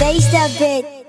Face the bit.